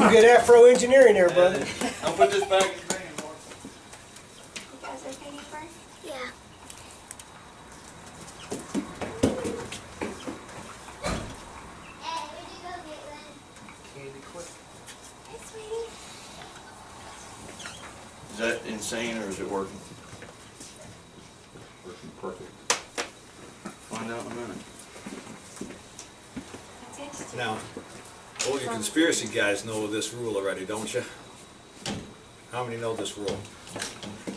Some good Afro engineering there, brother. I'll put this back. You guys okay, Neighbor? Yeah. Is that insane or is it working? Working perfect. Find out in a minute. That's interesting. Now, all you conspiracy guys know this rule already, don't you? How many know this rule?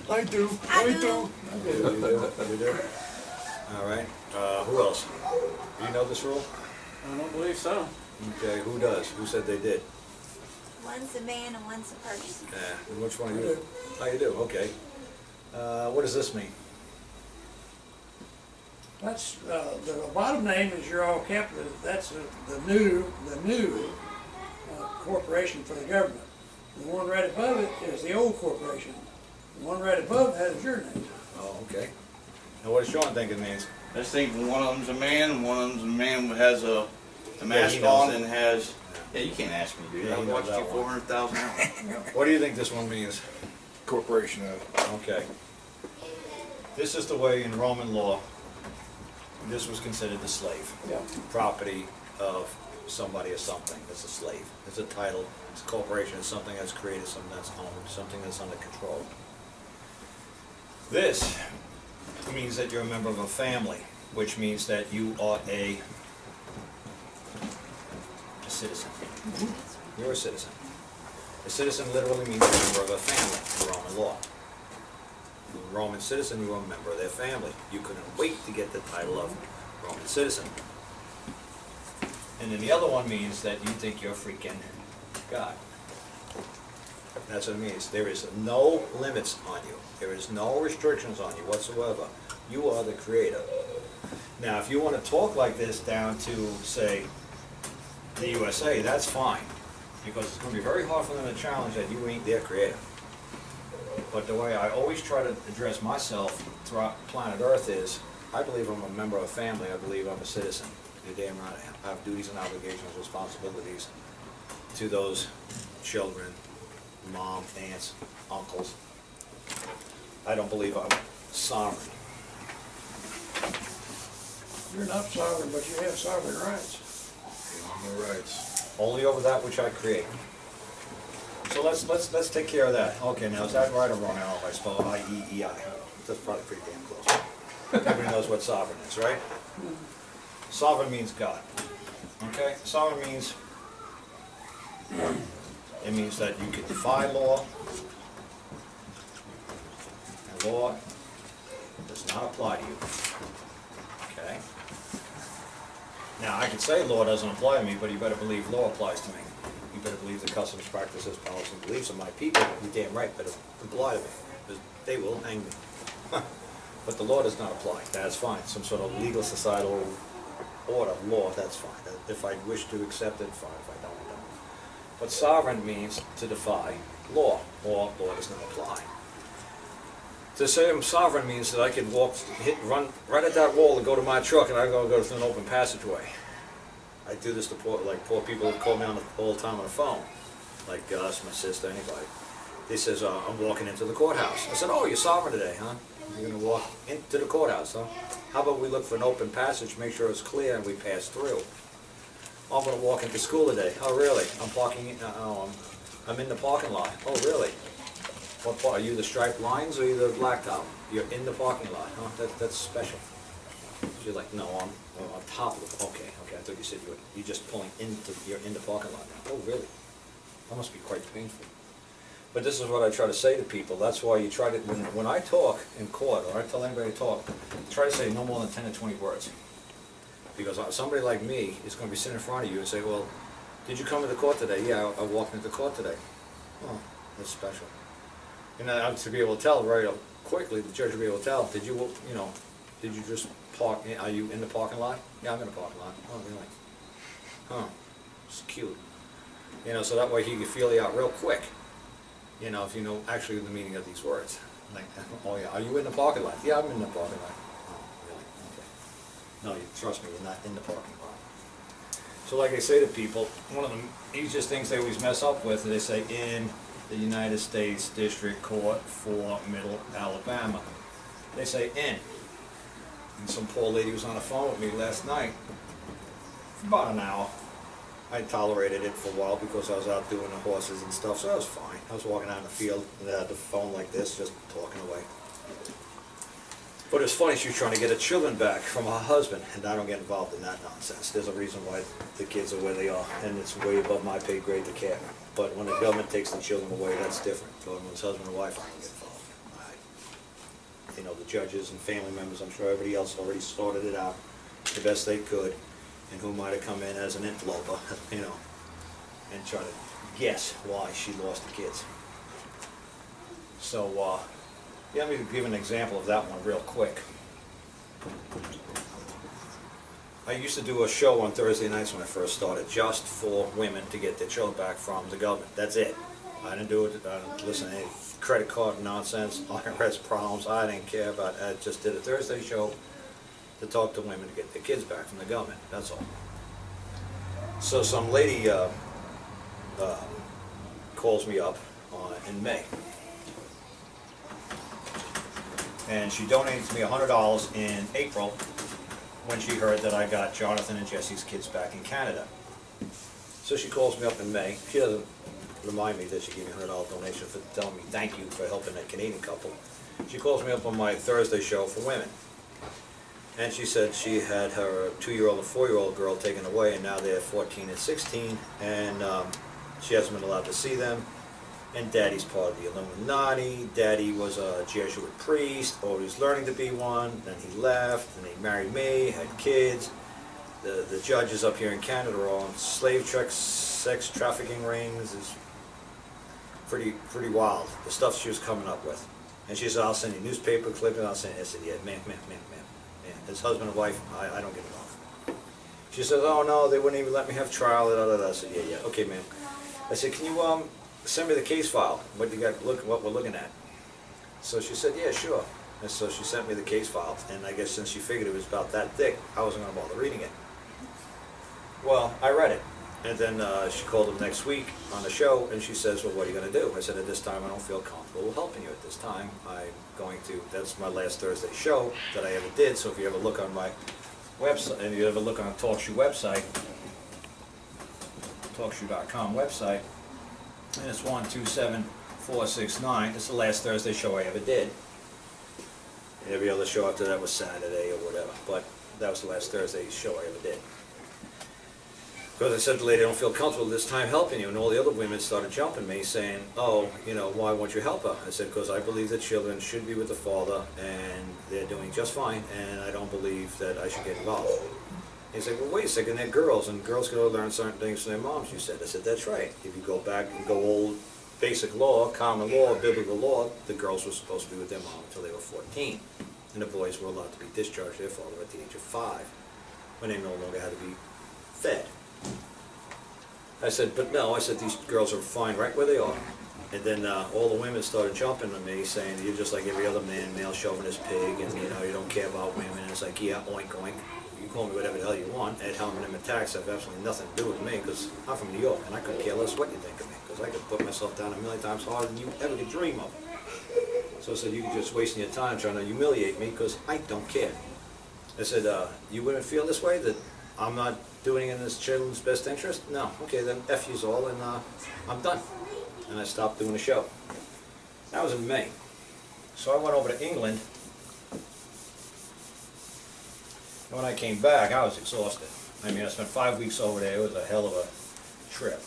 I do. I do. All right. Who else? Do you know this rule? I don't believe so. Okay. Who does? Who said they did? One's a man and one's a person. Yeah, which one do you do? Oh, you do, okay. What does this mean? That's, the bottom name is you're all captive. That's the new corporation for the government. The one right above it is the old corporation. The one right above that is your name. Oh, okay. Now what does Sean think it means? I just think one of them's a man and one of them's a man who has a mask on and has... Yeah, you can't ask me, dude. Yeah, I've watched you 400,000 hours. What do you think this one means? Corporation of. Okay. This is the way in Roman law this was considered the slave. Yeah. Property of somebody or something. It's a slave. It's a title. It's a corporation. It's something that's created, something that's owned, something that's under control. This means that you're a member of a family, which means that you are a citizen. Mm-hmm. You're a citizen. A citizen literally means a member of a family in Roman law. You were a Roman citizen, you were a member of their family. You couldn't wait to get the title of Roman citizen. And then the other one means that you think you're freaking God. That's what it means. There is no limits on you. There is no restrictions on you whatsoever. You are the creator. Now, if you want to talk like this down to, say, the USA, that's fine, because it's going to be very hard for them to challenge that you ain't their creator. But the way I always try to address myself throughout planet Earth is, I believe I'm a member of a family, I believe I'm a citizen. You're damn right, I have duties and obligations, responsibilities to those children, mom, aunts, uncles. I don't believe I'm sovereign. You're not sovereign, but you have sovereign rights. No rights. Only over that which I create. So let's take care of that. Okay, now is that right or wrong? I don't know if I spell I-E-E-I. That's probably pretty damn close. Everybody knows what sovereign is, right? Sovereign means God. Okay? Sovereign means it means that you can defy law. And law does not apply to you. Okay? Now, I can say law doesn't apply to me, but you better believe law applies to me. You better believe the customs, practices, policies, and beliefs of my people. You damn right better apply to me, because they will hang me. But the law does not apply. That's fine. Some sort of legal societal order, law, that's fine. If I wish to accept it, fine. If I don't, I don't. But sovereign means to defy law, or law does not apply. To say I'm sovereign means that I could walk, run right at that wall and go to my truck, and I go through an open passageway. I do this to poor people who call me on all the time on the phone, like Gus, my sister, anybody. He says, I'm walking into the courthouse. I said, oh, you're sovereign today, huh? You're going to walk into the courthouse, huh? How about we look for an open passage, make sure it's clear, and we pass through. I'm going to walk into school today. Oh, really? I'm parking in, I'm in the parking lot. Oh, really? What part? Are you the striped lines or are you the blacktop? You're in the parking lot, huh? That's special. You're like, no, I'm on top of it. Okay, okay, I thought you said you're just pulling into, you're in the parking lot now. Oh, really? That must be quite painful. But this is what I try to say to people. That's why you try to, when I talk in court or I tell anybody to talk, try to say no more than 10 or 20 words. Because somebody like me is going to be sitting in front of you and say, well, did you come to the court today? Yeah, I walked into court today. Oh, that's special. And I'm to be able to tell very quickly. The judge will be able to tell. Did you, did you just park? Are you in the parking lot? Yeah, I'm in the parking lot. Oh, really? Huh? It's cute. So that way he can feel you out real quick. If you know actually the meaning of these words. Like, oh yeah, are you in the parking lot? Yeah, I'm in the parking lot. Oh, really? Okay. No, trust me, you're not in the parking lot. So like I say to people, one of the easiest things they always mess up with is they say in the United States District Court for Middle Alabama. They say in. And some poor lady was on the phone with me last night for about an hour. I tolerated it for a while because I was out doing the horses and stuff, so that was fine. I was walking out in the field and I had the phone like this, just talking away. But it's funny, she was trying to get her children back from her husband, and I don't get involved in that nonsense. There's a reason why the kids are where they are, and it's way above my pay grade to care. But when the government takes the children away, that's different. But when it's husband and wife, I don't get involved. You know, the judges and family members, I'm sure everybody else already sorted it out the best they could, and who might have come in as an interloper, you know, and try to guess why she lost the kids. So, yeah, let me give an example of that one real quick. I used to do a show on Thursday nights when I first started, just for women to get their children back from the government. That's it. I didn't do it, I didn't listen to any credit card nonsense, IRS problems, I didn't care about it. I just did a Thursday show to talk to women to get their kids back from the government, that's all. So some lady calls me up in May. And she donated to me $100 in April when she heard that I got Jonathan and Jesse's kids back in Canada. So she calls me up in May. She doesn't remind me that she gave me a $100 donation for telling me thank you for helping that Canadian couple. She calls me up on my Thursday show for women. And she said she had her 2-year-old and 4-year-old girl taken away, and now they're 14 and 16, and she hasn't been allowed to see them. And Daddy's part of the Illuminati. Daddy was a Jesuit priest, always learning to be one. Then he left, and he married me, had kids. The judges up here in Canada are all on slave trucks, sex trafficking rings. It's pretty wild, the stuff she was coming up with. And she said, I'll send you a newspaper clip, and I'll send you. I said, yeah, man. His husband and wife, I don't get along. She said, oh no, they wouldn't even let me have trial. I said, yeah, okay, ma'am. I said, can you send me the case file, what we're looking at. So she said, yeah, sure. And so she sent me the case file, and I guess since she figured it was about that thick, I wasn't going to bother reading it. Well, I read it, and then she called him next week on the show, and she says, well, what are you going to do? I said, at this time, I don't feel comfortable helping you at this time. I'm going to, that's my last Thursday show that I ever did, so if you ever look on my website, and you ever look on TalkShoe website, TalkShoe.com website, and it's 127469. It's the last Thursday show I ever did. And every other show after that was Saturday or whatever, but that was the last Thursday show I ever did. Because I said to the lady, I don't feel comfortable this time helping you, and all the other women started jumping me, saying, oh, you know, why won't you help her? I said, because I believe that children should be with the father, and they're doing just fine, and I don't believe that I should get involved. He said, well, wait a second, they're girls, and girls can learn certain things from their moms, you said. I said, that's right. If you go back and go old basic law, common law, biblical law, the girls were supposed to be with their mom until they were 14. And the boys were allowed to be discharged to their father at the age of 5, when they no longer had to be fed. I said, but no, I said, these girls are fine right where they are. And then all the women started jumping at me, saying, you're just like every other man, male chauvinist pig, and you know, you don't care about women. And it's like, yeah, oink, oink. You call me whatever the hell you want. Ed Helman and attacks have absolutely nothing to do with me, because I'm from New York, and I could care less what you think of me, because I could put myself down a million times harder than you ever could dream of. So I said, you're just wasting your time trying to humiliate me, because I don't care. I said, you wouldn't feel this way, that I'm not doing it in this children's best interest? No. Okay, then F yous all, and I'm done. And I stopped doing the show. That was in May. So I went over to England. When I came back, I was exhausted. I mean, I spent 5 weeks over there. It was a hell of a trip.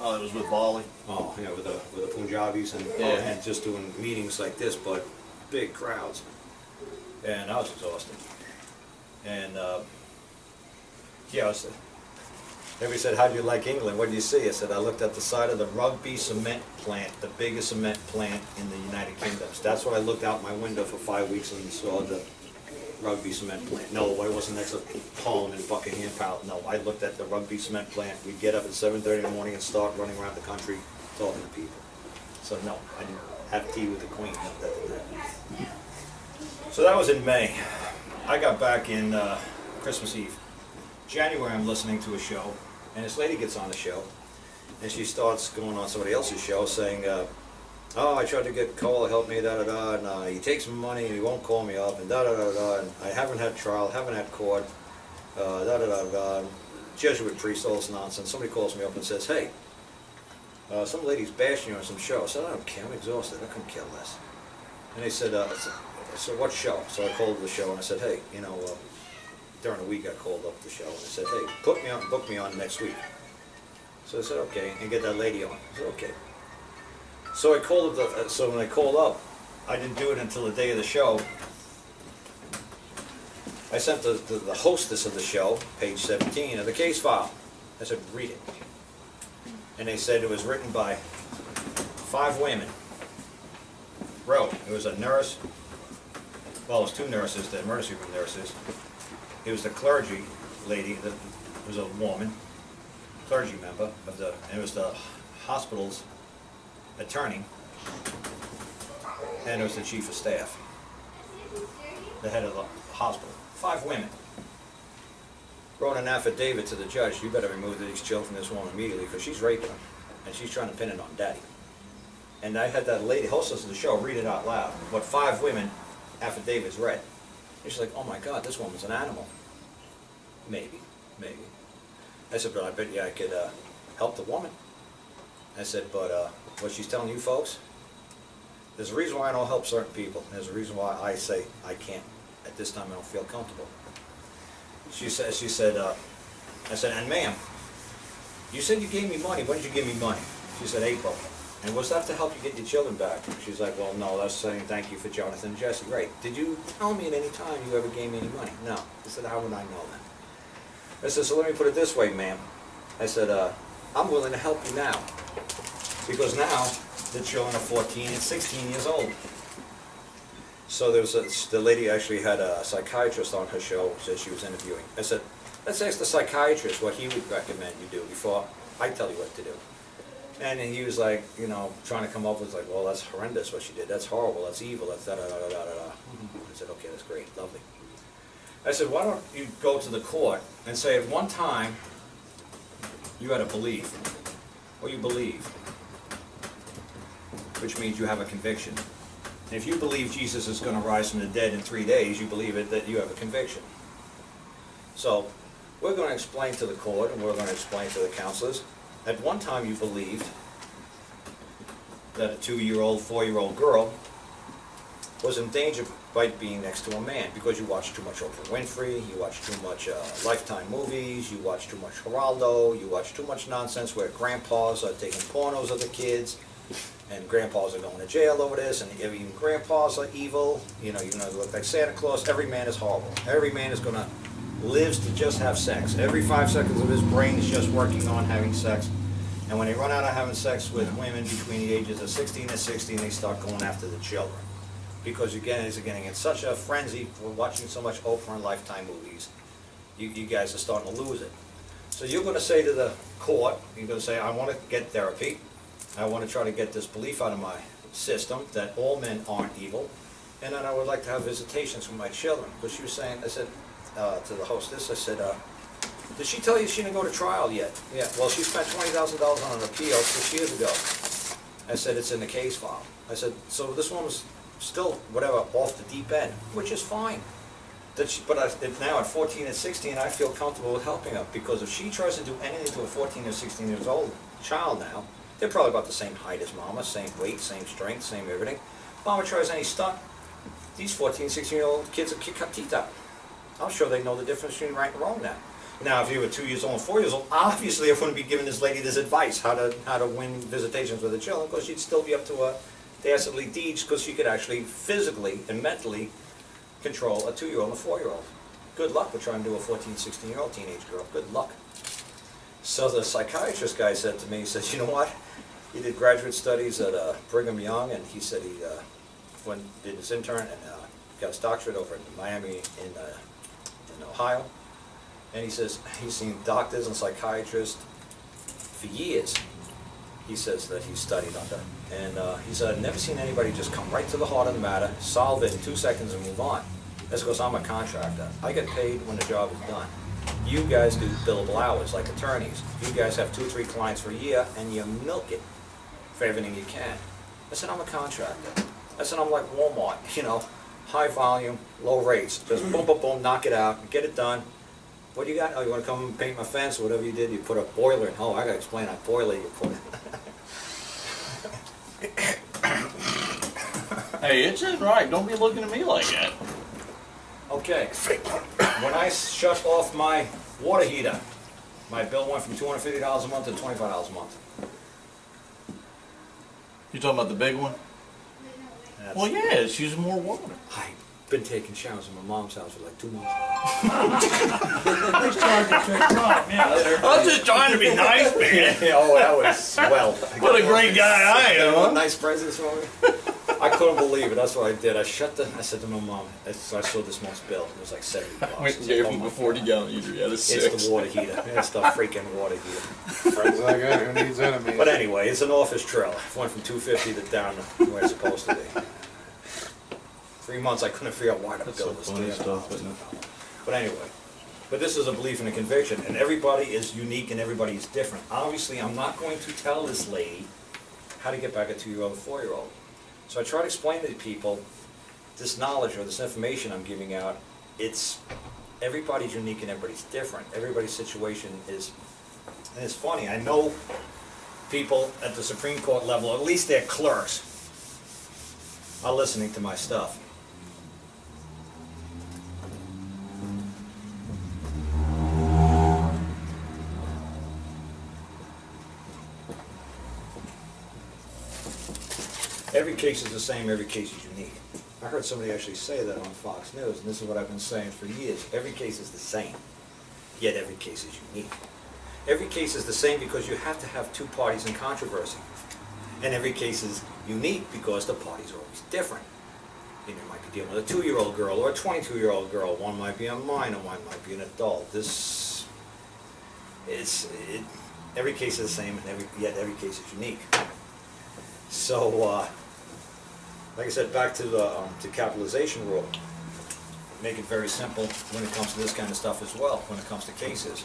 Oh, it was with Bali? Oh, yeah, with the Punjabis and, yeah. And just doing meetings like this, but big crowds. And I was exhausted. And, yeah, I was, everybody said, how do you like England? What do you see? I said, I looked at the side of the Rugby cement plant, the biggest cement plant in the United Kingdom. So that's why I looked out my window for 5 weeks and saw the Rugby cement plant. No, I wasn't next to Palm and Buckingham Palace. No, I looked at the Rugby cement plant. We'd get up at 7:30 in the morning and start running around the country talking to people. So no, I didn't have tea with the Queen. So that was in May. I got back in Christmas Eve. January, I'm listening to a show And this lady gets on the show, and she starts going on somebody else's show saying, oh, I tried to get Cole to help me, da-da-da, and he takes money and he won't call me up, and da-da-da-da, and I haven't had trial, haven't had court, da-da-da-da, Jesuit priest, all this nonsense. Somebody calls me up and says, hey, some lady's bashing you on some show. I said, I don't care, I'm exhausted, I couldn't care less. And they said, so what show? So I called the show and I said, hey, you know, during the week I called up the show and I said, hey, put me on, book me on next week. So I said, okay, and get that lady on. I said, okay. So I called up. So when I called up, I didn't do it until the day of the show. I sent the hostess of the show, page 17, of the case file. I said, read it. And they said it was written by 5 women. Wrote. It was a nurse. Well, it was 2 nurses, the emergency room nurses. It was the clergy lady. That was a woman, clergy member of the. And it was the hospital's attorney, and it was the chief of staff, the head of the hospital. 5 women wrote an affidavit to the judge, you better remove these children from this woman immediately because she's raping them, and she's trying to pin it on daddy. And I had that lady, hostess of the show, read it out loud, what 5 women affidavits read. And she's like, oh my God, this woman's an animal. Maybe, maybe. I said, but I bet you I could help the woman. I said, but what she's telling you folks, there's a reason why I don't help certain people. There's a reason why I say I can't. At this time, I don't feel comfortable. She said, I said, and ma'am, you said you gave me money. When did you give me money? She said, April. And was that to help you get your children back? She's like, well, no, that's saying thank you for Jonathan and Jesse. Right. Did you tell me at any time you ever gave me any money? No. I said, how would I know that? I said, so let me put it this way, ma'am. I said, I'm willing to help you now. Because now the children are 14 and 16 years old. So there was the lady actually had a psychiatrist on her show that she was interviewing. I said, let's ask the psychiatrist what he would recommend you do before I tell you what to do. And he was like, you know, trying to come up with like, well, that's horrendous what she did. That's horrible. That's evil. That's da-da-da-da-da-da. I said, okay, that's great. Lovely. I said, why don't you go to the court and say at one time you had a belief, or you believe, which means you have a conviction. And if you believe Jesus is going to rise from the dead in 3 days, you believe it, that you have a conviction. So we're going to explain to the court and we're going to explain to the counselors, at one time you believed that a 2-year-old, 4-year-old girl was in danger by being next to a man because you watched too much Oprah Winfrey, you watched too much Lifetime movies, you watched too much Geraldo, you watched too much nonsense where grandpas are taking pornos of the kids, and grandpas are going to jail over this, and even grandpas are evil, you know, they look like Santa Claus. Every man is horrible. Every man is going to, lives to just have sex. Every 5 seconds of his brain is just working on having sex. And when they run out of having sex with women between the ages of 16 and 16, they start going after the children. Because again, it's getting in such a frenzy for watching so much Oprah and Lifetime movies, you guys are starting to lose it. So you're going to say to the court, you're going to say, I want to get therapy. I want to try to get this belief out of my system that all men aren't evil, and then I would like to have visitations with my children. Because she was saying, I said to the hostess, I said, did she tell you she didn't go to trial yet? Yeah, well, she spent $20,000 on an appeal 6 years ago. I said, it's in the case file. I said, so this one was still, whatever, off the deep end, which is fine. That she, but now at 14 and 16, I feel comfortable with helping her, because if she tries to do anything to a 14 or 16 years old child now, they're probably about the same height as Mama, same weight, same strength, same everything. Mama tries any stunt, these 14, 16-year-old kids will kick her teeth out. I'm sure they know the difference between right and wrong now. Now, if you were 2 years old and 4 years old, obviously I wouldn't be giving this lady this advice, how to win visitations with the children, because she'd still be up to her dastardly deeds, because she could actually physically and mentally control a 2-year-old and a 4-year-old. Good luck with trying to do a 14, 16-year-old teenage girl. Good luck. So the psychiatrist guy said to me, he says, you know what? He did graduate studies at Brigham Young, and he said he did his intern and got his doctorate over in Miami in Ohio. And he says he's seen doctors and psychiatrists for years. He says that he studied under. And he said, I've never seen anybody just come right to the heart of the matter, solve it in 2 seconds and move on. That's because I'm a contractor. I get paid when the job is done. You guys do billable hours like attorneys. You guys have 2 or 3 clients for a year and you milk it for everything you can. I said, I'm a contractor. I said, I'm like Walmart, you know, high volume, low rates. Just boom, boom, boom, knock it out, get it done. What do you got? Oh, you want to come and paint my fence? Whatever you did, you put a boiler in. Oh, I got to explain that boiler you put in. Hey, it's in right. Don't be looking at me like that. Okay, when I shut off my water heater, my bill went from $250 a month to $25 a month. You talking about the big one? That's well, yeah, it's using more water. I've been taking showers in my mom's house for like 2 months. I was just trying to be nice, man. Yeah, oh, that was swell. What a great guy I am. Huh? Nice presents for me. I couldn't believe it. That's what I did. I said to my mom, I saw this month's bill. It was like $70. We gave him a 40-gallon heater. Yeah, it's the water heater. It's the freaking water heater. Like, who needs enemies? But anyway, it's an office trailer. I went from $250 to down where it's supposed to be. 3 months, I couldn't figure out why the bill was $300. But anyway, but this is a belief and a conviction, and everybody is unique and everybody is different. Obviously, I'm not going to tell this lady how to get back a 2-year-old, 4-year-old. So I try to explain to people this knowledge or this information I'm giving out. It's everybody's unique and everybody's different. Everybody's situation is, and it's funny. I know people at the Supreme Court level, at least their clerks, are listening to my stuff. Every case is the same, every case is unique. I heard somebody actually say that on Fox News, and this is what I've been saying for years. Every case is the same, yet every case is unique. Every case is the same because you have to have 2 parties in controversy. And every case is unique because the parties are always different. You know, you might be dealing with a 2-year-old girl or a 22-year-old girl. One might be a minor, one might be an adult. Every case is the same, and yet every case is unique. So, like I said, back to the capitalization rule. Make it very simple when it comes to this kind of stuff as well, when it comes to cases.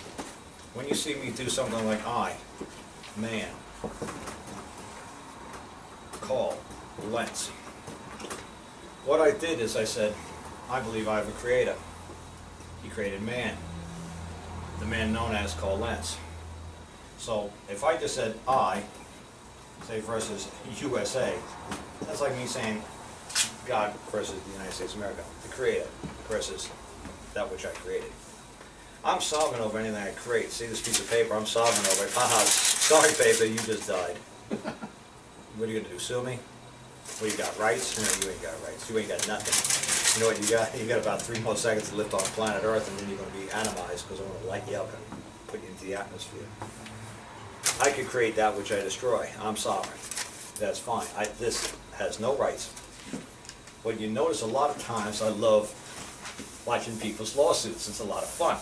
When you see me do something like I, man, Karl Lentz, what I did is I said, I believe I have a creator. He created man, the man known as Karl Lentz. So if I just said I, say versus USA, that's like me saying God versus the United States of America, the creator versus that which I created. I'm sovereign over anything I create. See this piece of paper, I'm sovereign over it. Haha, sorry paper, you just died. What are you gonna do, sue me? Well, you got rights? No, you ain't got rights. You ain't got nothing. You know what you got? You got about 3 more seconds to live on planet Earth, and then you're gonna be atomized because I'm gonna light you up and put you into the atmosphere. I could create that which I destroy. I'm sovereign. That's fine. This has no rights. What you notice a lot of times, I love watching people's lawsuits. It's a lot of fun.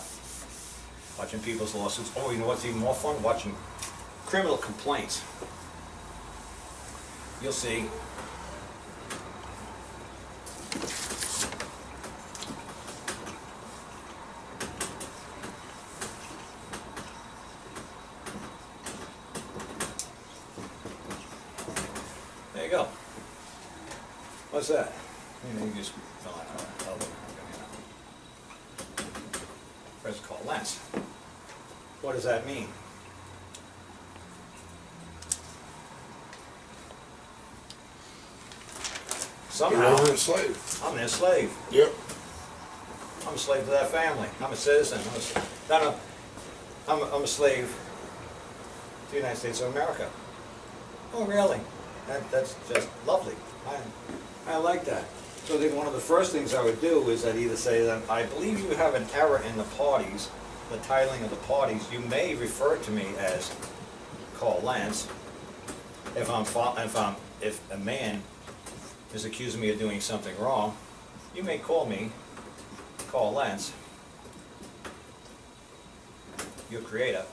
Watching people's lawsuits. Oh, you know what's even more fun? Watching criminal complaints. You'll see go. What's that? You know, you just fill out how to press Karl Lentz. What does that mean? Somehow I'm a slave. I'm their slave. Yep. I'm a slave to that family. I'm a citizen. I'm a slave to the United States of America. Oh, really? That's just lovely. I like that. So then one of the first things I would do is I'd either say that I believe you have an error in the parties, the titling of the parties. You may refer to me as Karl Lentz if a man is accusing me of doing something wrong. You may call me Karl Lentz, your creator,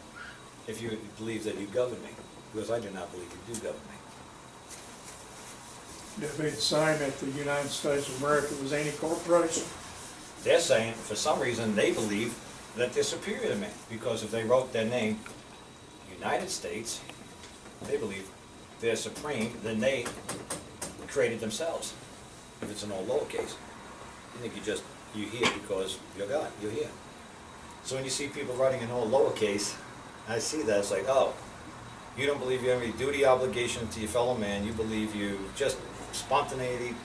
if you believe that you govern me, because I do not believe you do govern me. They made a sign that the United States of America was anti-corporation. They're saying, for some reason, they believe that they're superior to man, because if they wrote their name, United States, they believe they're supreme, then they created themselves. If it's an all lowercase, you think you're here because you're God, you're here. So when you see people writing an all lowercase, I see that, it's like, oh, you don't believe you have any duty obligation to your fellow man, you believe you just spontaneity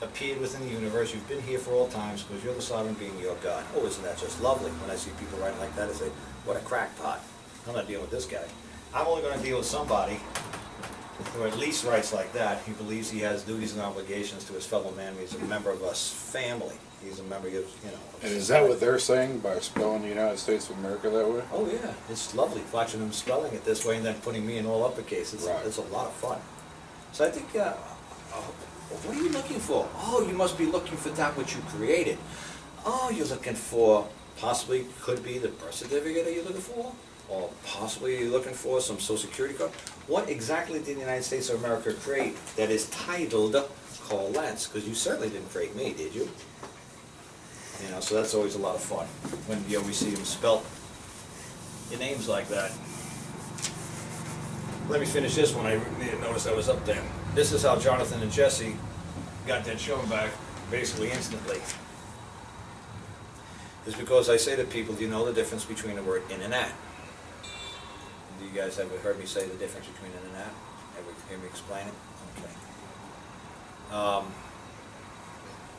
appeared within the universe, you've been here for all times because you're the sovereign being, you're God. Oh, isn't that just lovely? When I see people writing like that, I say, what a crackpot. I'm not dealing with this guy. I'm only going to deal with somebody who at least writes like that. He believes he has duties and obligations to his fellow man. He's a member of us family. He's a member of, And is that what they're saying by spelling the United States of America that way? Oh, yeah. It's lovely watching them spelling it this way and then putting me in all uppercase. It's a lot of fun. So I think, what are you looking for? Oh, you must be looking for that which you created. Oh, you're looking for, possibly could be the birth certificate that you're looking for? Or possibly you're looking for some Social Security card. What exactly did the United States of America create that is titled Karl Lentz? Because you certainly didn't create me, did you? You know, so that's always a lot of fun when we see them spelt your names like that. Let me finish this one. I noticed I was up there. This is how Jonathan and Jesse got that shown back basically instantly. It's because I say to people, do you know the difference between the word in and at? Do you guys ever heard me say the difference between in and out? Ever hear me explain it? Okay.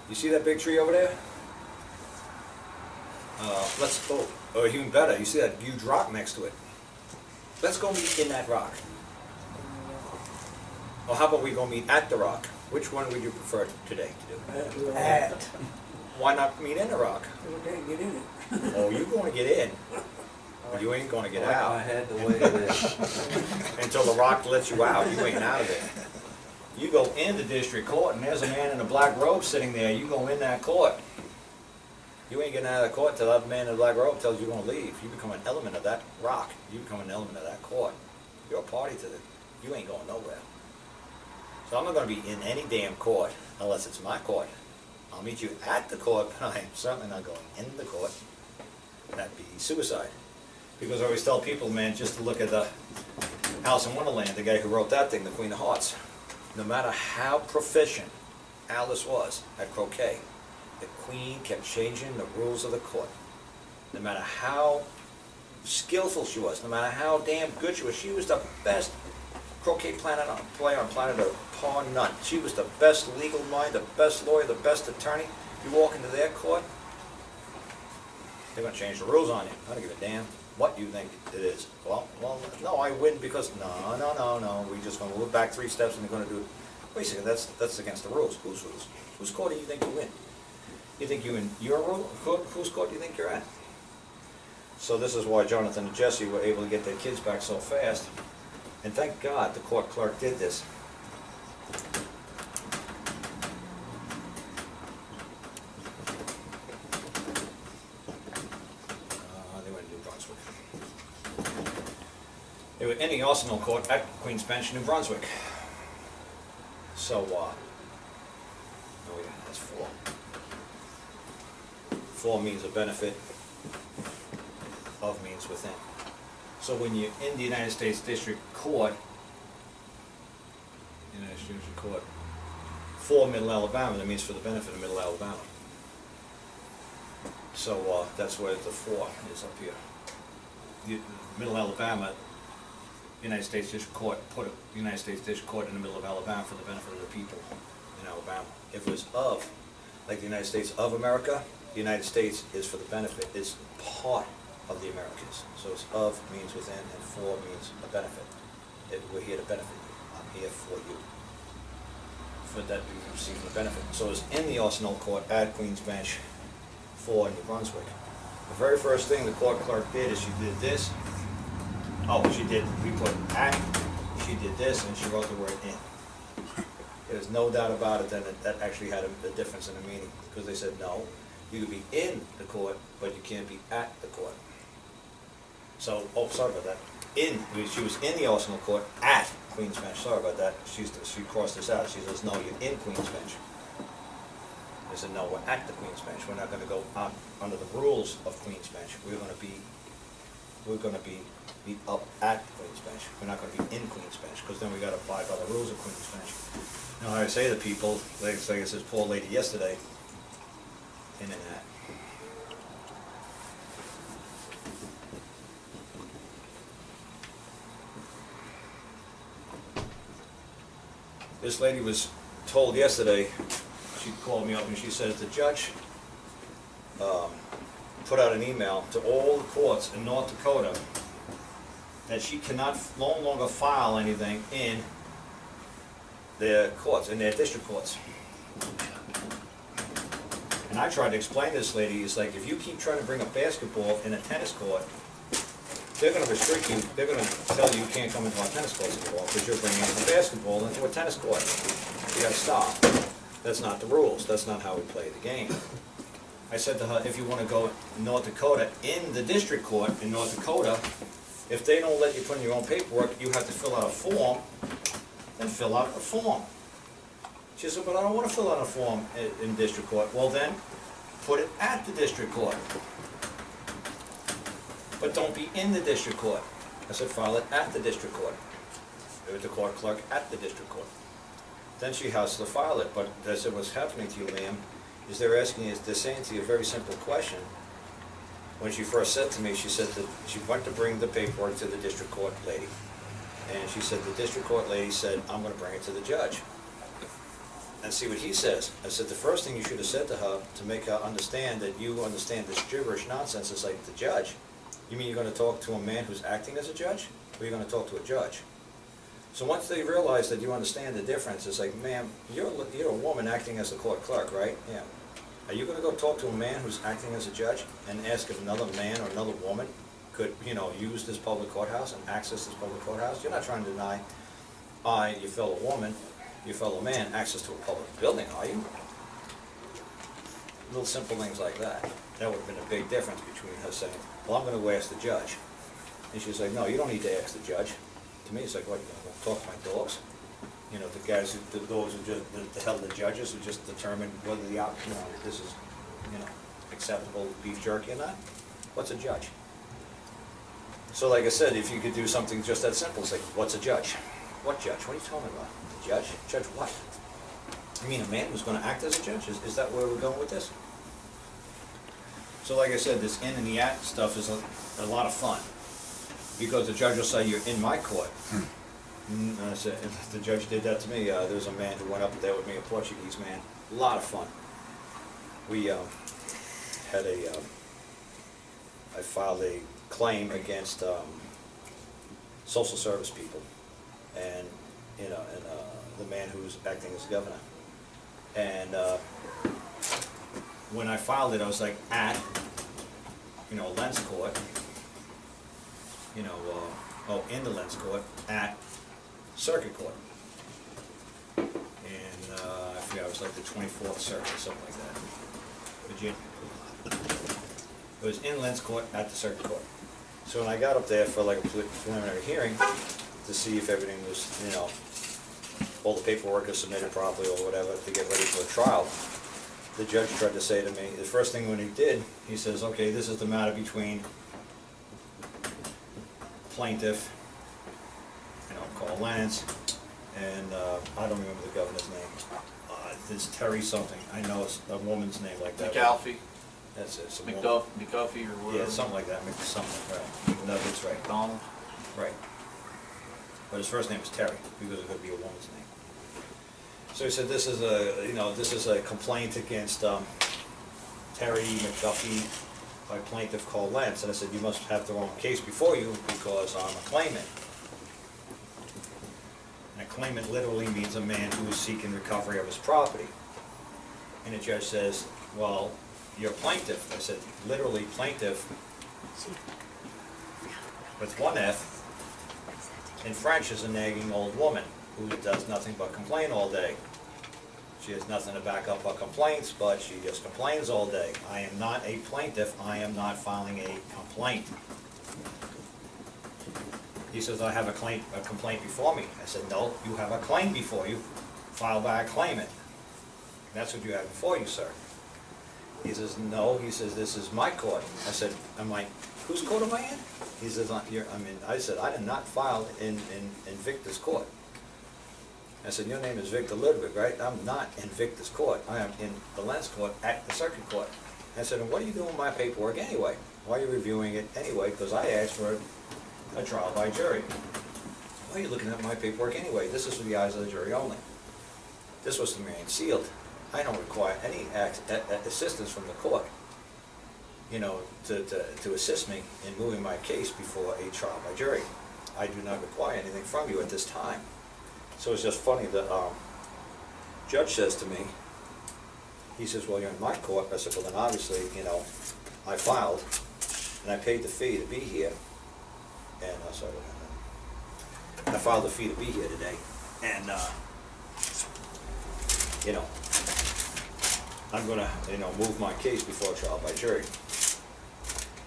You see that big tree over there? Or even better, you see that huge rock next to it? Let's go meet in that rock. Or how about we go meet at the rock? Which one would you prefer today to do? At. Why not meet in the rock? Okay, get in it. Oh, you're going to get in. You ain't going to get out. I had the way it is. Until the rock lets you out, you ain't out of it. You go into district court and there's a man in a black robe sitting there. You go in that court. You ain't getting out of the court until that man in the black robe tells you you're going to leave. You become an element of that rock. You become an element of that court. You're a party to it. You ain't going nowhere. So I'm not going to be in any damn court unless it's my court. I'll meet you at the court, but I am certainly not going in the court. That'd be suicide. Because I always tell people, man, just to look at the Alice in Wonderland, the guy who wrote that thing, the Queen of Hearts. No matter how proficient Alice was at croquet, the Queen kept changing the rules of the court. No matter how skillful she was, no matter how damn good she was the best croquet player on planet Earth, pawn none. She was the best legal mind, the best lawyer, the best attorney. You walk into their court, they're going to change the rules on you. I don't give a damn what you think it is. Well, no, I win because, no, we're just going to look back 3 steps and we're going to do, wait a second, that's against the rules. Whose rules? Whose court do you think you win? You think you in your rule? Whose court do you think you're at? So this is why Jonathan and Jesse were able to get their kids back so fast. And thank God the court clerk did this. They were in the Arsenal Court at Queen's Bench, New Brunswick. So, oh yeah, that's 4. 4 means a benefit, of means within. So when you're in the United States District Court, 4 Middle Alabama, that means for the benefit of Middle Alabama. So that's where the 4 is up here. Middle Alabama, United States District Court put a United States District Court in the middle of Alabama for the benefit of the people in Alabama. If it was of, like the United States of America, the United States is for the benefit, is part of the Americas. So it's of means within and for means a benefit. We're here to benefit you. I'm here for you. For that you receive the benefit. So it's in the Arsenal Court at Queen's Bench for New Brunswick. The very first thing the court clerk did is she did this. Oh, she did. We put at, she did this, and she wrote the word in. There's no doubt about it that that actually had a difference in the meaning, because they said, no, you could be in the court, but you can't be at the court. So, oh, sorry about that. In, she was in the Arsenal Court at Queen's Bench. Sorry about that. She crossed this out. She says, no, you're in Queen's Bench. is that no, we're at the Queen's Bench. We're not going to go out under the rules of Queen's Bench. We're going to be up at Queen's Bench. We're not going to be in Queen's Bench, because then we got to abide by the rules of Queen's Bench. Now, I say to people, like I said, poor lady yesterday, in and out. This lady was told yesterday, she called me up and she says the judge put out an email to all the courts in North Dakota that she cannot no longer file anything in their courts, in their district courts. And I tried to explain to this lady, it's like, if you keep trying to bring a basketball in a tennis court, they're going to restrict you, they're going to tell you you can't come into our tennis courts anymore because you're bringing a basketball into a tennis court. You got to stop. That's not the rules. That's not how we play the game. I said to her, if you want to go in North Dakota, in the district court in North Dakota, if they don't let you put in your own paperwork, you have to fill out a form, then fill out a form. She said, but I don't want to fill out a form in district court. Well then, put it at the district court. But don't be in the district court. I said, file it at the district court. It was the court clerk at the district court. Then she has to file it, but I said, what's happening to you, ma'am, is they're asking you, they're saying to you a very simple question. When she first said to me, she said that she went to bring the paperwork to the district court lady. And she said, the district court lady said, I'm going to bring it to the judge and see what he says. I said, the first thing you should have said to her to make her understand that you understand this gibberish nonsense is like the judge. You mean you're going to talk to a man who's acting as a judge? Or you're going to talk to a judge? So once they realize that you understand the difference, it's like, ma'am, you're a woman acting as a court clerk, right? Yeah. Are you going to go talk to a man who's acting as a judge and ask if another man or another woman could, you know, use this public courthouse and access this public courthouse? You're not trying to deny I, your fellow woman, your fellow man, access to a public building, are you? Little simple things like that. That would have been a big difference between her saying, well, I'm going to ask the judge. And she's like, no, you don't need to ask the judge. To me, it's like, what, you know, I don't talk to my dogs? You know, the guys, the judges who just determine whether the outcome, you know, this is, you know, acceptable beef jerky or not. What's a judge? So like I said, if you could do something just that simple, it's like, what's a judge? What judge? What are you talking about? The judge? Judge what? You mean a man who's going to act as a judge? Is that where we're going with this? So like I said, this in and the at stuff is a lot of fun. Because the judge will say, you're in my court. And I said, the judge did that to me. There was a man who went up there with me, a Portuguese man. A lot of fun. We had a, I filed a claim against social service people. And, you know, and the man who was acting as governor. And when I filed it, I was like, at, you know, Lentz court, you know, oh, in the Lentz court, at circuit court. And I forget, it was like the 24th circuit, something like that, Virginia. It was in Lentz court, at the circuit court. So when I got up there for like a preliminary hearing to see if everything was, you know, all the paperwork is submitted properly or whatever to get ready for a trial, the judge tried to say to me, the first thing when he did, he says, okay, this is the matter between plaintiff, you know, Karl Lentz, and I don't remember the governor's name. It's Terry something. I know it's a woman's name like that. McAlfee. That's it. McAlfee or whatever. Yeah, something like that. Something, right. No, that's right. Donald. Right. But his first name is Terry because it could be a woman's name. So he said, this is a, you know, this is a complaint against Terry McDuffie by plaintiff Karl Lentz. And I said, you must have the wrong case before you because I'm a claimant. And a claimant literally means a man who is seeking recovery of his property. And the judge says, well, you're a plaintiff. I said, literally plaintiff with one F. In French is a nagging old woman who does nothing but complain all day. She has nothing to back up her complaints, but she just complains all day. I am not a plaintiff. I am not filing a complaint. He says, I have a complaint before me. I said, no, you have a claim before you. Filed by a claimant. That's what you have before you, sir. He says, no, he says, this is my court. I said, I'm like, whose court am I in? He says, I said, I did not file in Victor's court. I said, your name is Victor Ludwig, right? I'm not in Victor's court. I am in the Lentz court at the circuit court. I said, and what are you doing with my paperwork anyway? Why are you reviewing it anyway? Because I asked for a trial by jury. Why are you looking at my paperwork anyway? This is for the eyes of the jury only. This was to remain sealed. I don't require any assistance from the court, you know, to assist me in moving my case before a trial by jury. I do not require anything from you at this time. So it's just funny that judge says to me, he says, well, you're in my court. I said, well, then obviously, you know, I filed and I paid the fee to be here. And I filed the fee to be here today. And, you know, I'm going to, you know, move my case before trial by jury.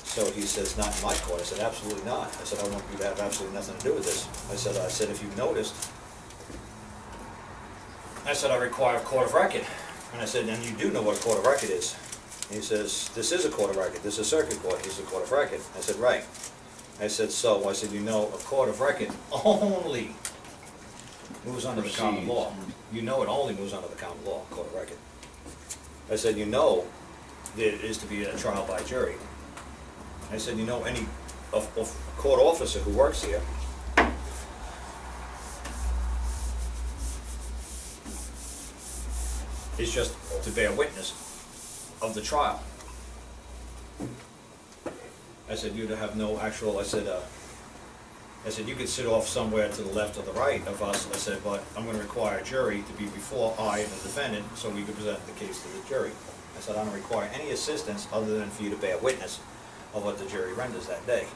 So he says, not in my court. I said, absolutely not. I said, I want you to have absolutely nothing to do with this. I said, if you noticed, I said, I require a court of record. And I said, and you do know what a court of record is. And he says, this is a court of record. This is a circuit court. This is a court of record. I said, right. I said, so. I said, you know, a court of record only moves under the common law. You know it only moves under the common law, court of record. I said, you know that it is to be a trial by jury. I said, you know, any court officer who works here is just to bear witness of the trial. I said, you have no actual, I said, you could sit off somewhere to the left or the right of us. I said, but I'm going to require a jury to be before I and the defendant so we can present the case to the jury. I said, I don't require any assistance other than for you to bear witness of what the jury renders that day.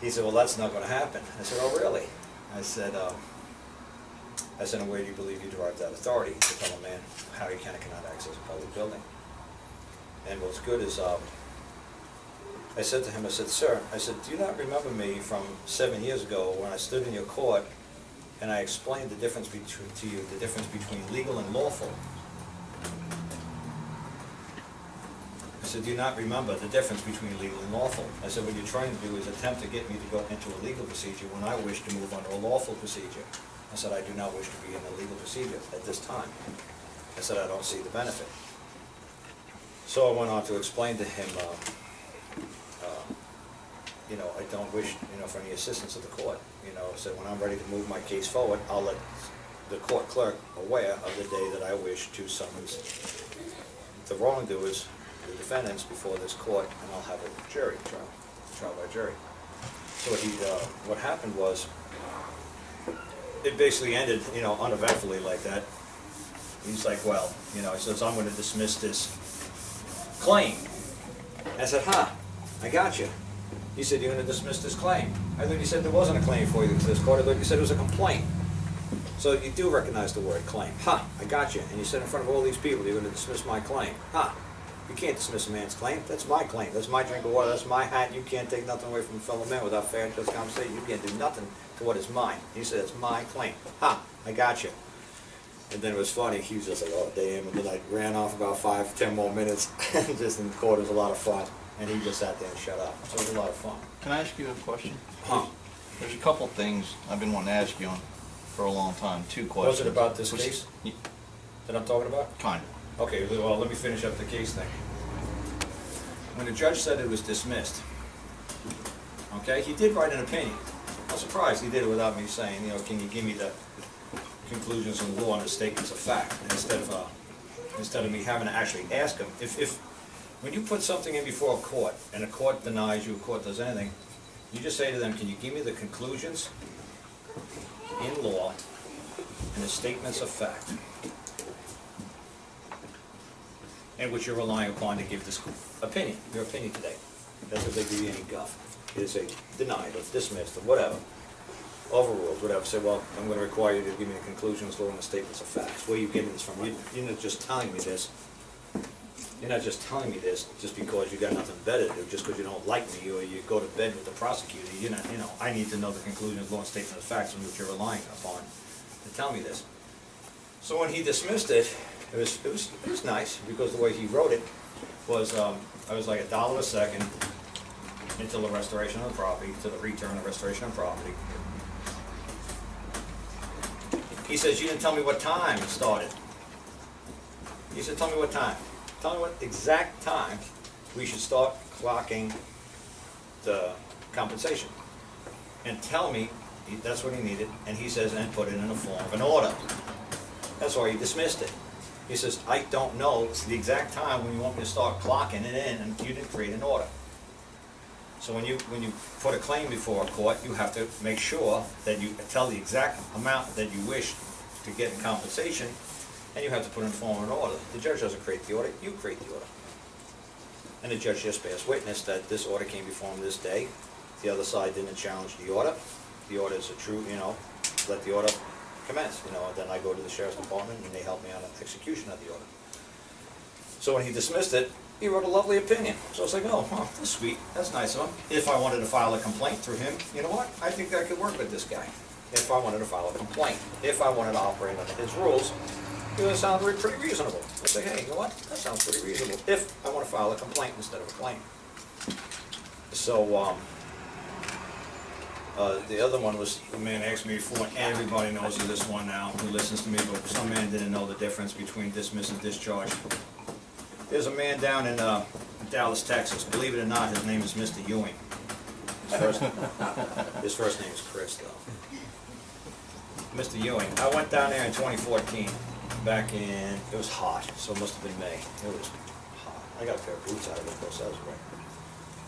He said, well, that's not going to happen. I said, oh, really? I said, and where do you believe you derive that authority to tell a man how he can or cannot access a public building? And what's good is, I said to him, I said, sir, I said, do you not remember me from 7 years ago when I stood in your court and I explained the difference to you, the difference between legal and lawful? I said, do you not remember the difference between legal and lawful? I said, what you're trying to do is attempt to get me to go into a legal procedure when I wish to move under a lawful procedure. I said, I do not wish to be in a legal procedure at this time. I said, I don't see the benefit. So I went on to explain to him, you know, I don't wish, you know, for any assistance of the court. You know, I said, when I'm ready to move my case forward, I'll let the court clerk aware of the day that I wish to summons the wrongdoers, the defendants, before this court, and I'll have a jury trial, trial by jury. So what happened was, it basically ended, you know, uneventfully like that. He's like, well, you know, he says, I'm going to dismiss this claim. I said, huh, I got you. He said, you're going to dismiss this claim. I thought you said there wasn't a claim for you to this court. I thought you said it was a complaint. So you do recognize the word claim. Huh, I got you. And you said in front of all these people, you're going to dismiss my claim. Huh, you can't dismiss a man's claim. That's my claim. That's my drink of water. That's my hat. You can't take nothing away from a fellow man without fair and just compensation. You can't do nothing to what is mine. He said, it's my claim. Ha, I got you. And then it was funny. He was just like, oh, damn. And then I ran off about 5, 10 more minutes. And just in the court, it was a lot of fun. And he just sat there and shut up. So it was a lot of fun. Can I ask you a question? Huh? There's a couple things I've been wanting to ask you on for a long time. 2 questions. Was it about this case that I'm talking about? Kind of. Okay, well, let me finish up the case thing. When the judge said it was dismissed, okay, he did write an opinion. I'm surprised he did it without me saying, you know, can you give me the conclusions of law and the statements of fact, instead of me having to actually ask him. If when you put something in before a court and a court denies you, a court does anything, you just say to them, can you give me the conclusions in law and the statements of fact, and which you're relying upon to give this opinion, your opinion today. That's if they give you any guff. Is a denied or dismissed or whatever, overruled, whatever. Say, well, I'm going to require you to give me the conclusions, law, and the statements of facts. Where are you getting this from? You're not just telling me this. You're not just telling me this just because you got nothing better to do, just because you don't like me or you go to bed with the prosecutor. You're not, you know, I need to know the conclusions, law, and statements of facts on which you're relying upon to tell me this. So when he dismissed it, It was nice, because the way he wrote it was, it was like $1 a second until the restoration of the property, to the return of restoration of property. He says, you didn't tell me what time it started. He said, tell me what time. Tell me what exact time we should start clocking the compensation. And tell me, that's what he needed, and he says, and put it in the form of an order. That's why he dismissed it. He says, I don't know, it's the exact time when you want me to start clocking it in, and you didn't create an order. So when you put a claim before a court, you have to make sure that you tell the exact amount that you wish to get in compensation, and you have to put in the form of an order. The judge doesn't create the order, you create the order. And the judge just bears witness that this order came before him this day. The other side didn't challenge the order. The order is a true, you know, let the order commence, you know, and then I go to the sheriff's department and they help me on the execution of the order. So when he dismissed it, he wrote a lovely opinion. So I was like, oh, well, that's sweet, that's nice of him. If I wanted to file a complaint through him, you know what, I think I could work with this guy. If I wanted to file a complaint, if I wanted to operate under his rules, it would sound pretty reasonable. I was like, hey, you know what, that sounds pretty reasonable. If I want to file a complaint instead of a claim. So, the other one was, a man asked me before, and everybody knows of this one now who listens to me, but some man didn't know the difference between dismiss and discharge. There's a man down in Dallas, Texas. Believe it or not, his name is Mr. Ewing. His first name is Chris, though. Mr. Ewing. I went down there in 2014, back in, it was hot, so it must have been May. It was hot. I got a pair of boots out of it, of course, that was right.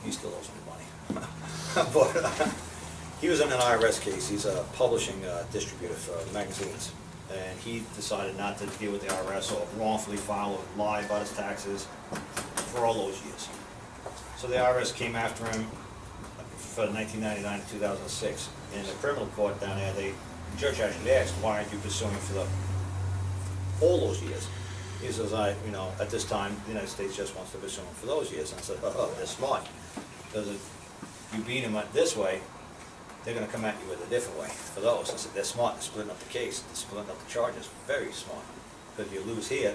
He still owes me money. But, he was in an IRS case. He's a publishing distributor for magazines, and he decided not to deal with the IRS or wrongfully file or lie about his taxes for all those years. So the IRS came after him for 1999 to 2006. In the criminal court down there, the judge actually asked, why aren't you pursuing for all those years? He says, you know, at this time, the United States just wants to pursue him for those years. And I said, oh, they're smart. Because if you beat him this way, they're going to come at you with a different way for those. I said, they're smart. They're splitting up the case. They're splitting up the charges. Very smart. Because if you lose here,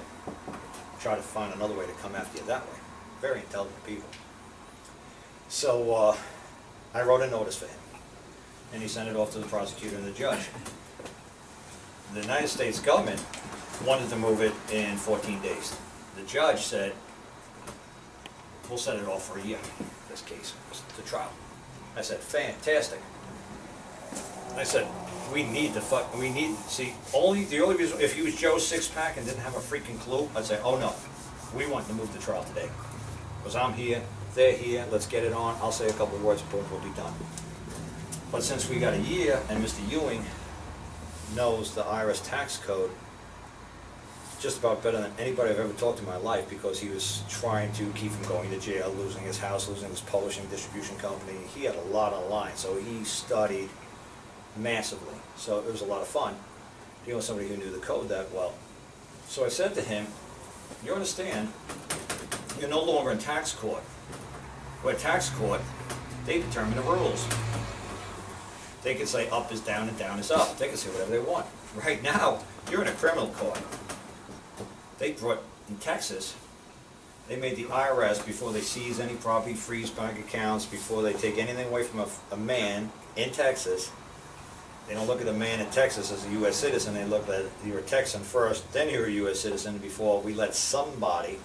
try to find another way to come after you that way. Very intelligent people. So I wrote a notice for him. And he sent it off to the prosecutor and the judge. The United States government wanted to move it in 14 days. The judge said, we'll send it off for a year, this case, to trial. I said, fantastic. I said, we need, see, the only reason, if he was Joe Sixpack and didn't have a freaking clue, I'd say, oh no, we want to move to trial today. Because I'm here, they're here, let's get it on, I'll say a couple of words, boom, we'll be done. But since we got a year, and Mr. Ewing knows the IRS tax code just about better than anybody I've ever talked to in my life, because he was trying to keep from going to jail, losing his house, losing his publishing distribution company. He had a lot on the line, so he studied massively. So it was a lot of fun dealing with somebody who knew the code that well. So I said to him, you understand, you're no longer in tax court. Where tax court, they determine the rules. They can say up is down and down is up. They can say whatever they want. Right now, you're in a criminal court. They brought, in Texas, they made the IRS, before they seize any property, freeze bank accounts, before they take anything away from a man in Texas. They don't look at a man in Texas as a U.S. citizen. They look at, you're a Texan first, then you're a U.S. citizen, before we let somebody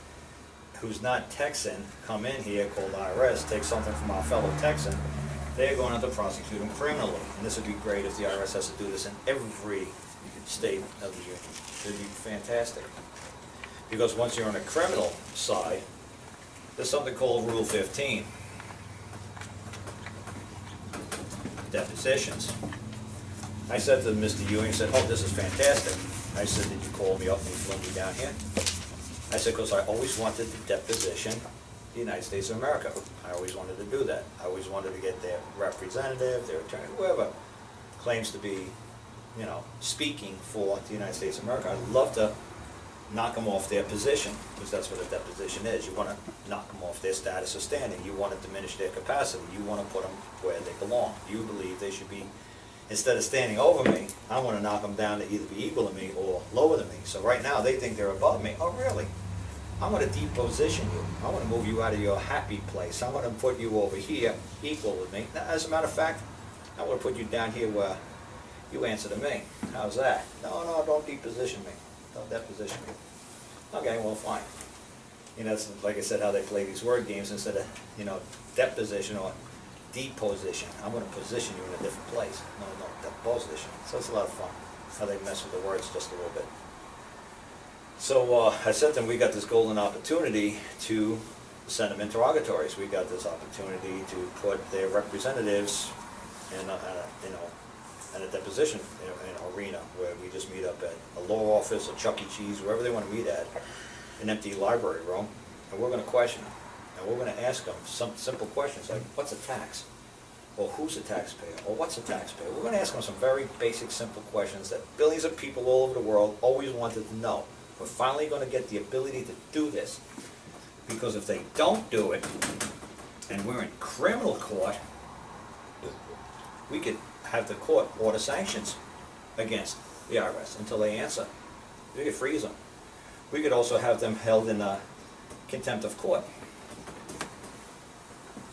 who's not Texan come in here, called IRS, take something from our fellow Texan. They're going out to prosecute them criminally. And this would be great if the IRS has to do this in every state of the union. It would be fantastic. Because once you're on a criminal side, there's something called Rule 15. Depositions. I said to Mr. Ewing, I said, oh, this is fantastic. I said, did you call me up and flew me down here? I said, because I always wanted to deposition the United States of America. I always wanted to do that. I always wanted to get their representative, their attorney, whoever claims to be, you know, speaking for the United States of America. I'd love to knock them off their position, because that's what a deposition is. You want to knock them off their status of standing. You want to diminish their capacity. You want to put them where they belong. You believe they should be instead of standing over me, I want to knock them down to either be equal to me or lower than me. So right now they think they're above me. Oh really? I'm going to deposition you. I want to move you out of your happy place. I'm going to put you over here equal with me. Now, as a matter of fact, I want to put you down here where you answer to me. How's that? No, no, don't deposition me. Don't deposition me. Okay, well, fine. You know, that's, like I said, how they play these word games. Instead of, you know, deposition or deposition, I'm going to position you in a different place. No, no, deposition. So it's a lot of fun how they mess with the words just a little bit. So I said to them, we got this golden opportunity to send them interrogatories. We got this opportunity to put their representatives in a deposition in an arena where we just meet up at a law office, a Chuck E. Cheese, wherever they want to meet at, an empty library room, and we're going to question them. And we're going to ask them some simple questions like, what's a tax? Or who's a taxpayer? Or what's a taxpayer? We're going to ask them some very basic, simple questions that billions of people all over the world always wanted to know. We're finally going to get the ability to do this, because if they don't do it, and we're in criminal court, we could have the court order sanctions against the IRS until they answer. We could freeze them. We could also have them held in contempt of court.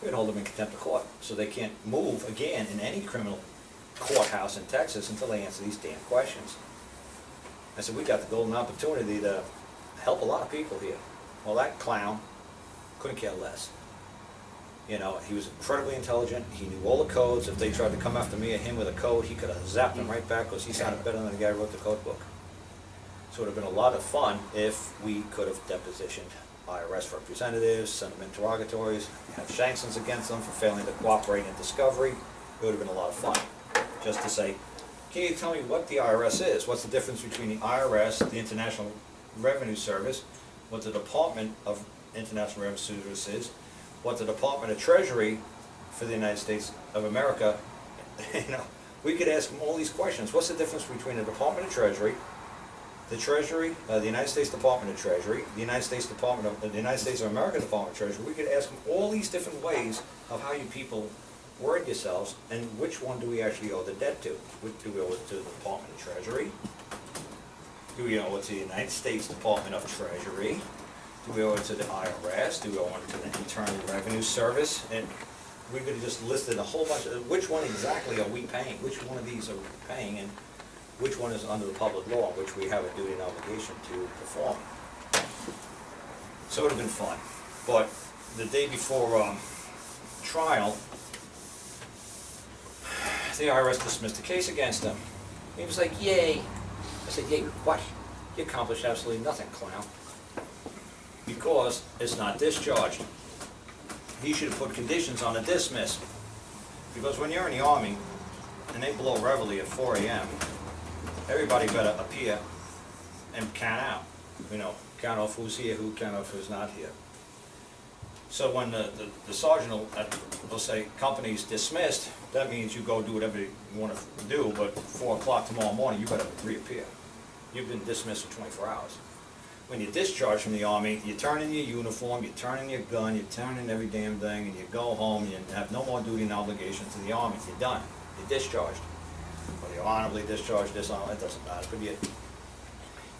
We could hold them in contempt of court, so they can't move again in any criminal courthouse in Texas until they answer these damn questions. I said, we got the golden opportunity to help a lot of people here. Well, that clown couldn't care less. You know, he was incredibly intelligent. He knew all the codes. If they tried to come after me or him with a code, he could have zapped them right back, because he sounded better than the guy who wrote the code book. So it would have been a lot of fun if we could have depositioned IRS representatives, sent them interrogatories, have sanctions against them for failing to cooperate in discovery. It would have been a lot of fun just to say, can you tell me what the IRS is? What's the difference between the IRS, the International Revenue Service, what the Department of International Revenue Service is, what the Department of Treasury for the United States of America, you know, we could ask them all these questions. What's the difference between the Department of Treasury, the United States Department of Treasury, the United States Department of the United States of America Department of Treasury? We could ask them all these different ways of how you people word yourselves, and which one do we actually owe the debt to? Do we owe it to the Department of Treasury? Do we owe it to the United States Department of Treasury? Do we owe it to the IRS? Do we owe it to the Internal Revenue Service? And we could have just listed a whole bunch of, which one exactly are we paying? Which one of these are we paying, and which one is under the public law, which we have a duty and obligation to perform? So it would have been fun. But the day before trial, the IRS dismissed the case against him. He was like, yay. I said, yay, what? You accomplished absolutely nothing, clown. Because it's not discharged. He should have put conditions on a dismiss. Because when you're in the Army, and they blow reveille at 4 a.m., everybody better appear and count out. You know, count off who's here, count off who's not here. So when the sergeant will say, company's dismissed, that means you go do whatever you want to do, but 4 o'clock tomorrow morning, you better reappear. You've been dismissed for 24 hours. When you're discharged from the Army, you turn in your uniform, you turn in your gun, you turn in every damn thing, and you go home, you have no more duty and obligation to the Army. You're done. You're discharged. Whether you're honorably discharged, dishonorably, it doesn't matter. But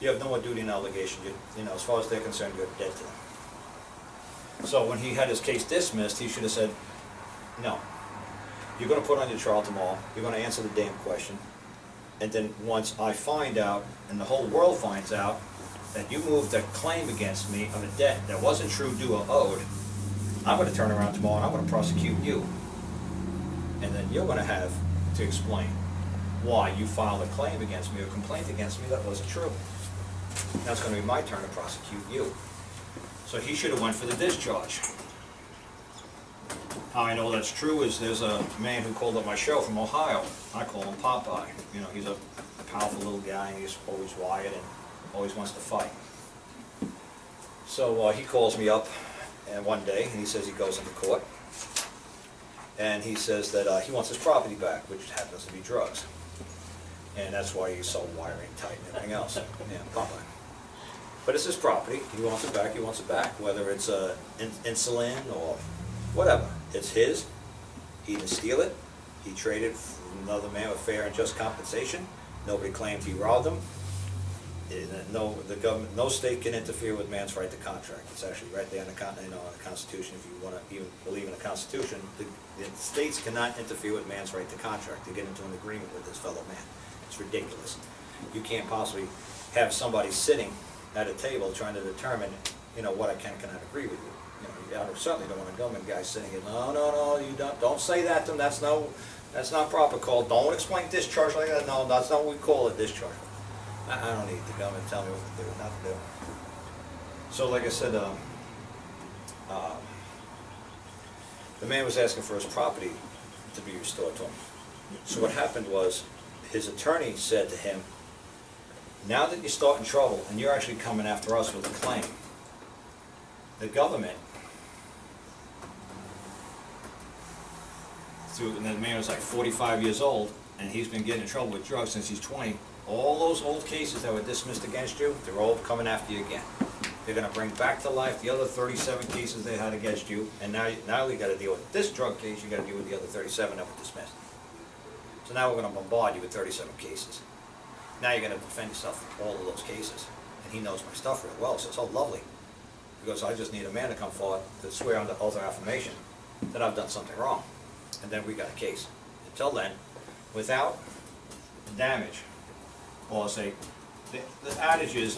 you have no more duty and obligation. You know, as far as they're concerned, you're dead to them. So when he had his case dismissed, he should have said, no, you're going to put on your trial tomorrow, you're going to answer the damn question, and then once I find out, and the whole world finds out, that you moved a claim against me of a debt that wasn't true, due, or owed, I'm going to turn around tomorrow and I'm going to prosecute you. And then you're going to have to explain why you filed a claim against me or complaint against me that wasn't true. Now it's going to be my turn to prosecute you. So he should have went for the discharge. How I know that's true is there's a man who called up my show from Ohio. I call him Popeye. You know, he's a powerful little guy and he's always wired and always wants to fight. So he calls me up and one day and he says he goes into court and he says that he wants his property back, which happens to be drugs. And that's why he's so wiry and tight and everything else. Yeah, Popeye. But it's his property, he wants it back, he wants it back. Whether it's insulin or whatever, it's his. He didn't steal it, He traded for another man with fair and just compensation. Nobody claimed he robbed him. No, the government, no state can interfere with man's right to contract. It's actually right there in the Constitution. If you want to even believe in the Constitution, the states cannot interfere with man's right to contract to get into an agreement with his fellow man. It's ridiculous. You can't possibly have somebody sitting at a table trying to determine, you know, what I can and cannot agree with you. You know, you certainly don't want a government guy sitting here. No, no, no, you don't say that to them. That's not proper call. Don't explain discharge like that. No, that's not what we call a discharge. I don't need the government to tell me what to do, not to do. So like I said, the man was asking for his property to be restored to him. So what happened was his attorney said to him, now that you're starting trouble and you're actually coming after us with a claim, the government, and the man was like 45 years old and he's been getting in trouble with drugs since he's 20, all those old cases that were dismissed against you, they're all coming after you again. They're going to bring back to life the other 37 cases they had against you, and now you got to deal with this drug case, you got to deal with the other 37 that were dismissed. So now we're going to bombard you with 37 cases. Now you're going to defend yourself from all of those cases. And he knows my stuff real well, so it's all lovely. He goes, I just need a man to come forward to swear under oath of affirmation that I've done something wrong. And then we got a case. Until then, without damage, or say, the adage is,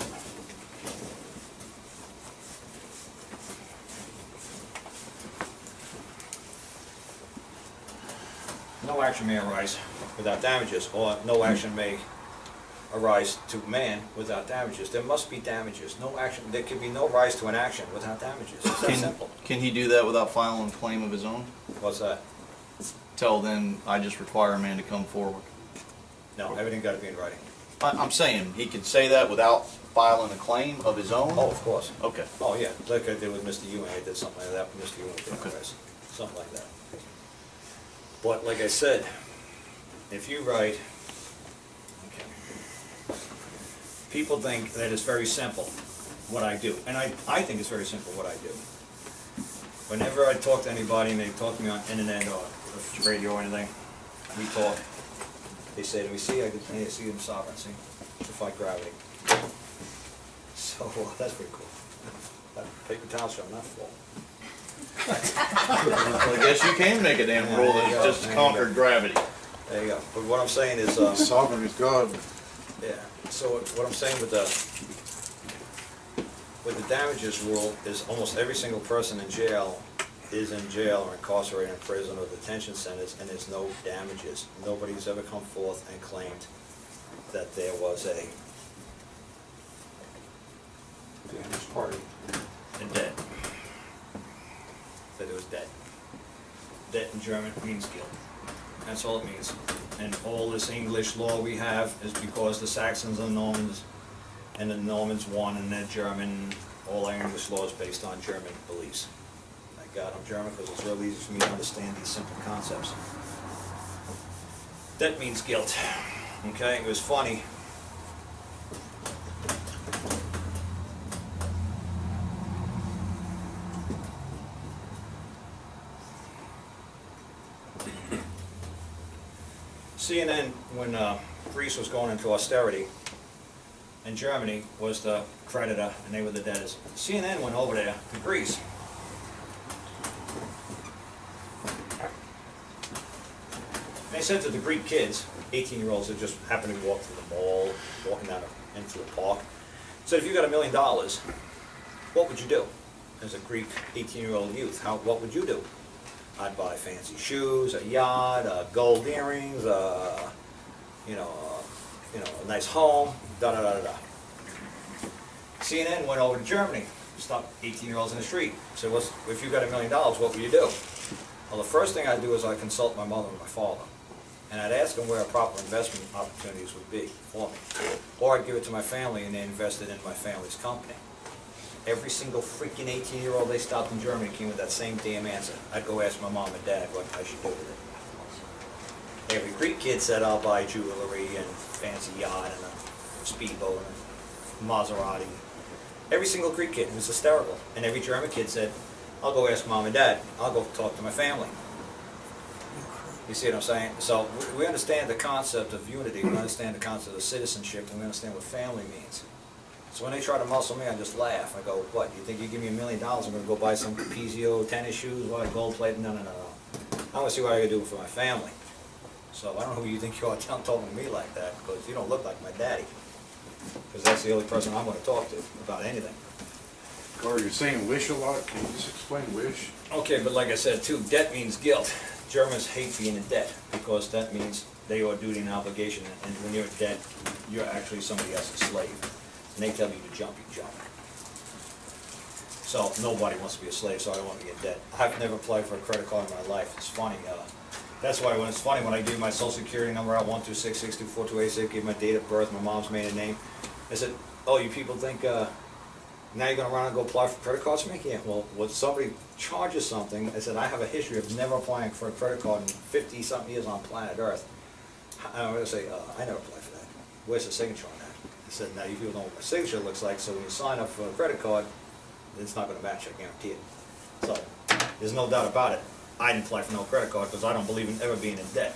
no action may arise without damages, or no action may arise to man without damages. There must be damages. No action. There can be no rise to an action without damages. It's that simple. Can he do that without filing a claim of his own? What's that? Till then, I just require a man to come forward. No, everything got to be in writing. I'm saying he could say that without filing a claim of his own? Oh, of course. Okay. Oh, yeah. Like I did with Mr. Ewing. I did something like that with Mr. Ewing. Okay. Something like that. But like I said, if you write, okay, people think that it's very simple what I do. And I think it's very simple what I do. Whenever I talk to anybody and they talk to me on internet or radio or anything, we talk. They say to me, see, I can see them sovereignty to fight gravity. So that's pretty cool. That paper towel shall not fall. Well, I guess you can make a damn rule that just conquered gravity. There you go. But what I'm saying is... sovereign is God. Yeah. So what I'm saying with the damages rule is almost every single person in jail or incarcerated in prison or detention centers, and there's no damages. Nobody's ever come forth and claimed that there was a damaged party and dead. That it was dead. Dead in German means guilt. That's all it means. And all this English law we have is because the Saxons and Normans, and the Normans won, and they're German. All our English law is based on German beliefs. God, I'm German because it's real easy for me to understand these simple concepts. That means guilt. Okay, it was funny. CNN, when Greece was going into austerity, and Germany was the creditor, and they were the debtors. CNN went over there to Greece. They said to the Greek kids, 18-year-olds that just happened to walk through the mall, walking down into a park, said, if you got $1 million, what would you do? As a Greek 18-year-old youth, what would you do? I'd buy fancy shoes, a yacht, gold earrings, a nice home, da-da-da-da-da. CNN went over to Germany, stopped 18-year-olds in the street, said, if you got $1 million, what would you do? Well, the first thing I'd do is I'd consult my mother and my father. And I'd ask them where proper investment opportunities would be for me. Or I'd give it to my family and they invest it in my family's company. Every single freaking 18-year-old they stopped in Germany came with that same damn answer. I'd go ask my mom and dad what I should do with it. Every Greek kid said, I'll buy jewelry and fancy yacht and a speedboat and a Maserati. Every single Greek kid, it was hysterical. And every German kid said, I'll go ask mom and dad. I'll go talk to my family. You see what I'm saying? So we understand the concept of unity, we understand the concept of citizenship, and we understand what family means. So when they try to muscle me, I just laugh. I go, what, you think you give me $1 million, I'm going to go buy some Pizio tennis shoes, what, gold plate? No, no, no, no. I want to see what I can do for my family. So I don't know who you think you are talking to me like that, because you don't look like my daddy. Because that's the only person I'm going to talk to about anything. Carl, you're saying wish a lot. Can you just explain wish? Okay, but like I said, too, debt means guilt. Germans hate being in debt because that means they owe duty and obligation. And when you're in debt, you're actually somebody else's slave. And they tell you to jump, you jump. So nobody wants to be a slave, so I don't want to get debt. I've never applied for a credit card in my life. It's funny. That's why when it's funny, when I give my social security number out, 126624286, give my date of birth, my mom's maiden name, I said, oh, you people think now you're going to run and go apply for credit cards? Me? Yeah, well, when somebody charges something, I said, I have a history of never applying for a credit card in 50-something years on planet Earth. I'm going to say, I never applied for that. Where's the signature on that? He said, now you people know what my signature looks like, so when you sign up for a credit card, it's not going to match, I guarantee it. So, there's no doubt about it. I didn't apply for no credit card because I don't believe in ever being in debt.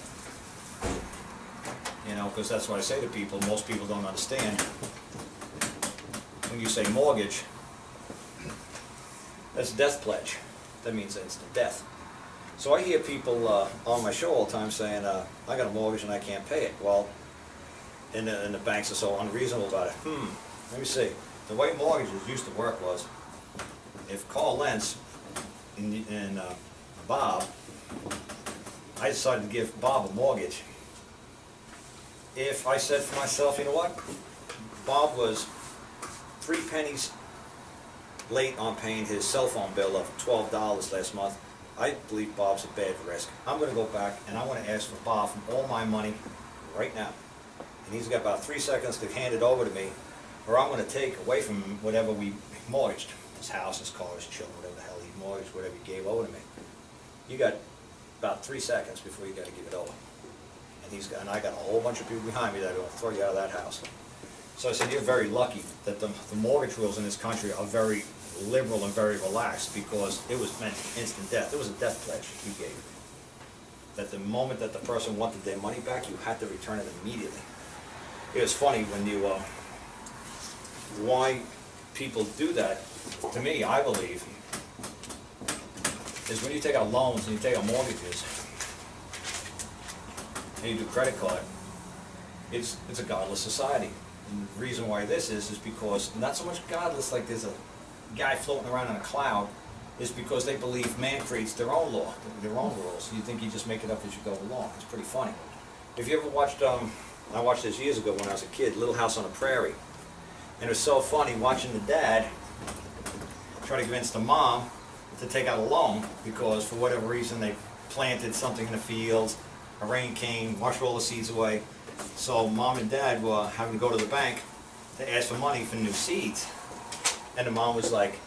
You know, because that's what I say to people. Most people don't understand. When you say mortgage, that's death pledge. That means instant death. So I hear people on my show all the time saying, I got a mortgage and I can't pay it. Well, and the banks are so unreasonable about it. Let me see. The way mortgages used to work was, if Karl Lentz and Bob, I decided to give Bob a mortgage. If I said for myself, you know what, Bob was 3 pennies late on paying his cell phone bill of $12 last month, I believe Bob's a bad risk. I'm going to go back and I want to ask for Bob for all my money right now. And he's got about 3 seconds to hand it over to me, or I'm going to take away from him whatever we mortgaged. His house, his car, his children, whatever the hell he mortgaged, whatever he gave over to me. You got about 3 seconds before you got to give it over. And I got a whole bunch of people behind me that are going to throw you out of that house. So I said, you're very lucky that the mortgage rules in this country are very liberal and very relaxed, because it was meant instant death. It was a death pledge he gave. That the moment that the person wanted their money back, you had to return it immediately. It was funny when you, why people do that, to me, I believe, is when you take out loans and you take out mortgages and you do credit card, it's a godless society. And the reason why this is because, not so much godless, like there's a guy floating around on a cloud, is because they believe man creates their own law, their own rules. So you think you just make it up as you go along. It's pretty funny. If you ever watched, I watched this years ago when I was a kid, Little House on the Prairie. And it was so funny watching the dad try to convince the mom to take out a loan because for whatever reason they planted something in the fields, a rain came, washed all the seeds away. So mom and dad were having to go to the bank to ask for money for new seeds. And the mom was like,